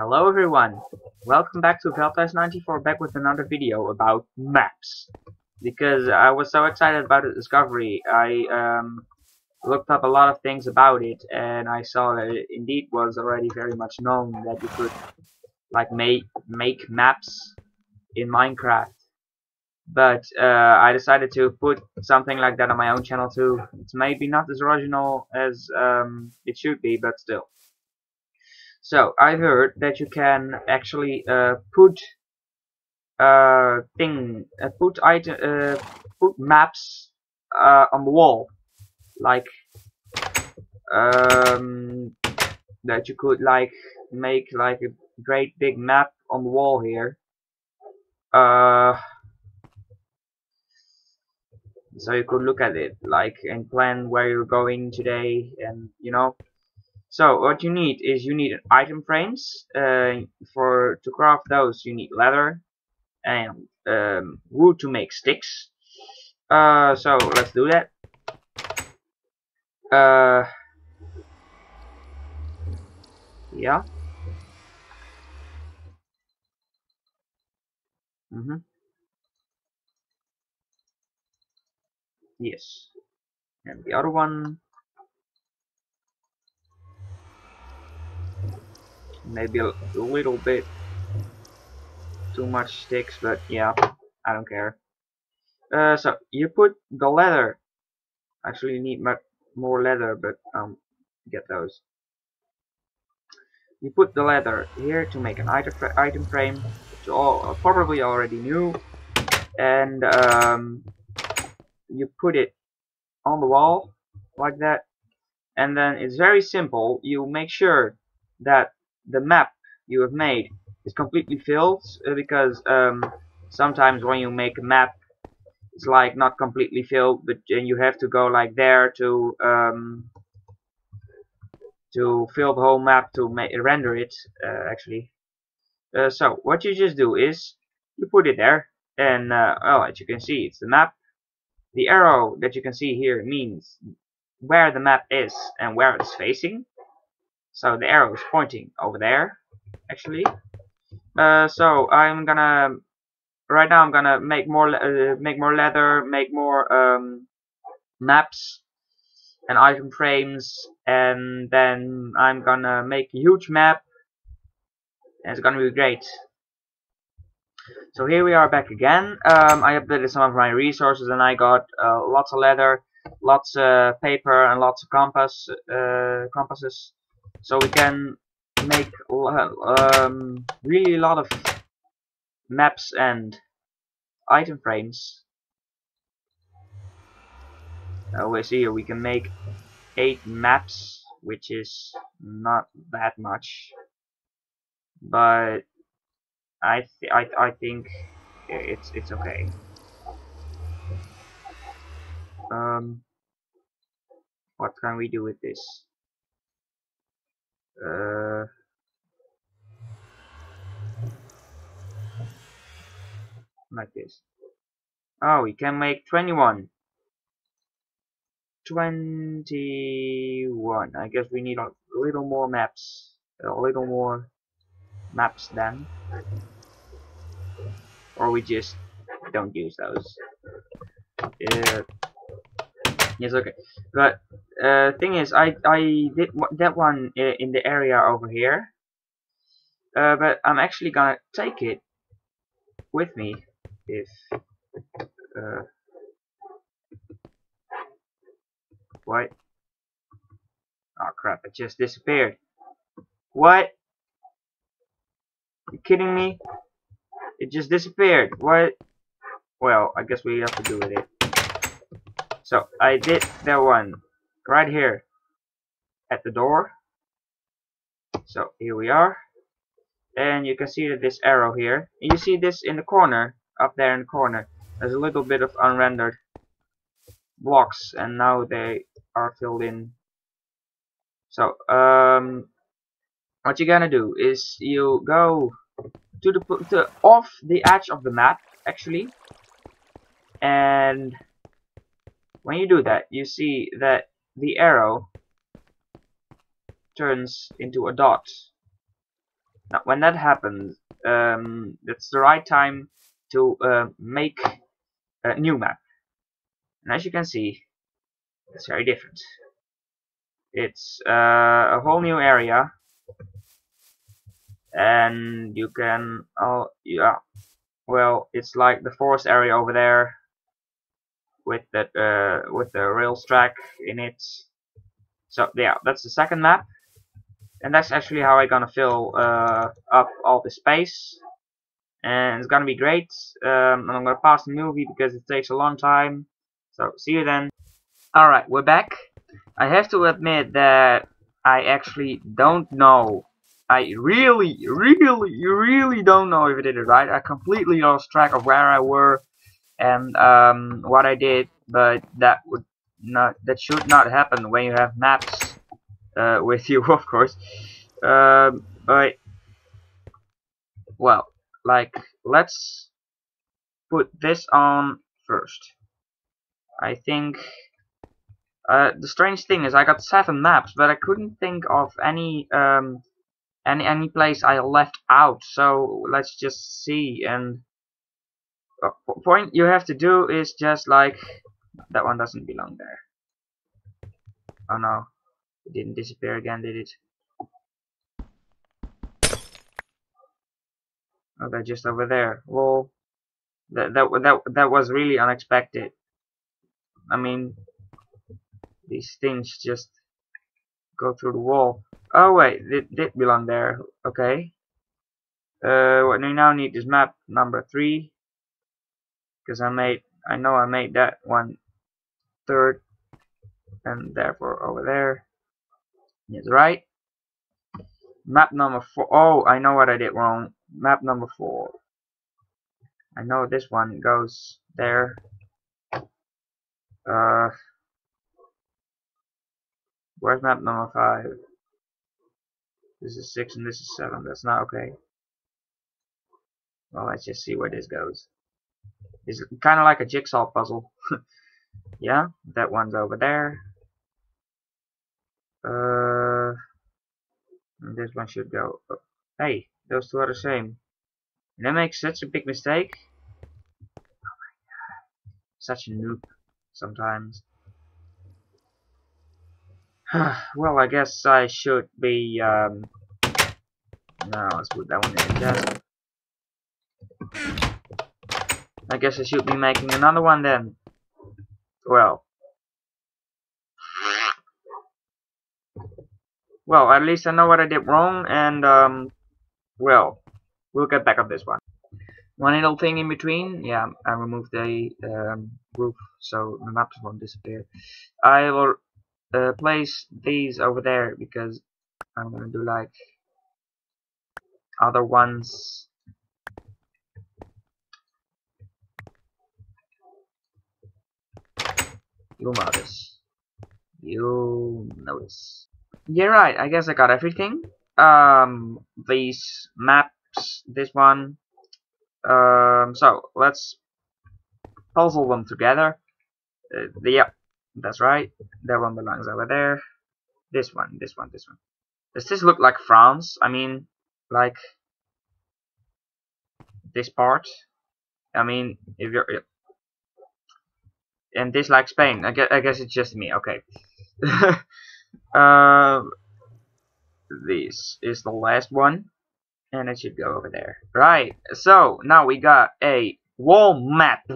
Hello everyone, welcome back to Veldhuis94, back with another video about maps. Because I was so excited about the discovery, I looked up a lot of things about it, and I saw that it indeed was already very much known that you could like make maps in Minecraft. But I decided to put something like that on my own channel too. It's maybe not as original as it should be, but still. So, I heard that you can actually put maps on the wall, like that you could like make like a great big map on the wall here. So you could look at it like and plan where you're going today, and you know. So what you need is you need item frames. To craft those you need leather and wood to make sticks. So let's do that. Yeah. Yes. And the other one. Maybe a little bit too much sticks, but yeah, I don't care. So you put the leather. Actually, you need much more leather, but get those. You put the leather here to make an item frame, which you all probably already knew, and you put it on the wall like that, and then it's very simple. You make sure that the map you have made is completely filled, because sometimes when you make a map it's like not completely filled, but and you have to go like there to fill the whole map to render it actually. So what you just do is you put it there, and well, as you can see, it's the map. The arrow that you can see here means where the map is and where it's facing. So the arrow is pointing over there, actually. So right now I'm gonna make more leather, make more maps and item frames, and then I'm gonna make a huge map, and it's gonna be great. So here we are back again. I updated some of my resources, and I got lots of leather, lots of paper, and lots of compasses. So we can make really a lot of maps and item frames. We see here we can make 8 maps, which is not that much, but I think it's okay. What can we do with this? Like this. Oh, we can make 21. 21. I guess we need a little more maps. A little more maps then. Or we just don't use those. Yes, okay, but thing is, I did that one in the area over here, but I'm actually gonna take it with me if what? Oh crap! It just disappeared. What? You kidding me? It just disappeared. What? Well, I guess we have to do with it. So I did that one right here at the door. So here we are, and you can see that this arrow here. And you see this in the corner, up there in the corner. There's a little bit of unrendered blocks, and now they are filled in. So what you're gonna do is you go to the off the edge of the map actually, and when you do that, you see that the arrow turns into a dot. Now, when that happens, that's the right time to make a new map. And as you can see, it's very different. It's a whole new area, and you can, well, it's like the forest area over there with that with the rails track in it. So yeah, that's the second map, and that's actually how I'm gonna fill up all the space, and it's gonna be great. And I'm gonna pause the movie because it takes a long time. So see you then. Alright, we're back. I have to admit that I actually don't know. I really don't know if I did it right. I completely lost track of where I were and what I did, but that should not happen when you have maps with you, of course. But well, like, let's put this on first. I think the strange thing is I got 7 maps, but I couldn't think of any place I left out. So let's just see. And point you have to do is just like that one doesn't belong there. Oh no, it didn't disappear again, did it? Oh, they're just over there. Well, that was really unexpected. I mean, these things just go through the wall. Oh wait, it did belong there. Okay. What we now need is map number 3, because I know I made that one 3rd, and therefore over there. Yes, right. Map number 4. Oh, I know what I did wrong. Map number 4. I know this one goes there. Where's map number 5? This is 6 and this is 7. That's not okay. Well, let's just see where this goes. It's kind of like a jigsaw puzzle. Yeah, that one's over there. And this one should go. Oh, hey, those two are the same. And I make such a big mistake. Oh my god, such a noob sometimes. Well, I guess I should be, no, let's put that one in the chest. I guess I should be making another one then. Well, at least I know what I did wrong, and, well, we'll get back on this one. One little thing in between, yeah, I removed the, roof, so the maps won't disappear. I will place these over there because I'm gonna do like other ones. You notice. Yeah, right. I guess I got everything. These maps, this one. So let's puzzle them together. Yep. That's right. That one belongs over there. This one, this one, this one. Does this look like France? I mean, like this part. I mean, if you're, and this like Spain. I guess it's just me. Okay. This is the last one, and it should go over there. Right. So now we got a wall map.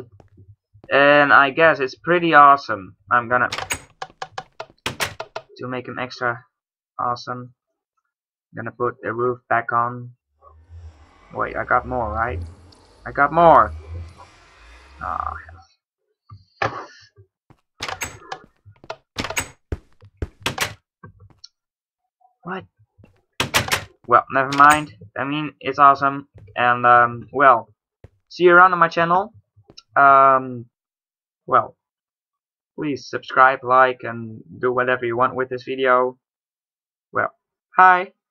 And I guess it's pretty awesome. I'm gonna to make him extra awesome. I'm gonna put the roof back on. Wait, I got more, right? I got more. Oh. What? Well, never mind. I mean, it's awesome. And well, see you around on my channel. Well, please subscribe, like, and do whatever you want with this video. Well, hi!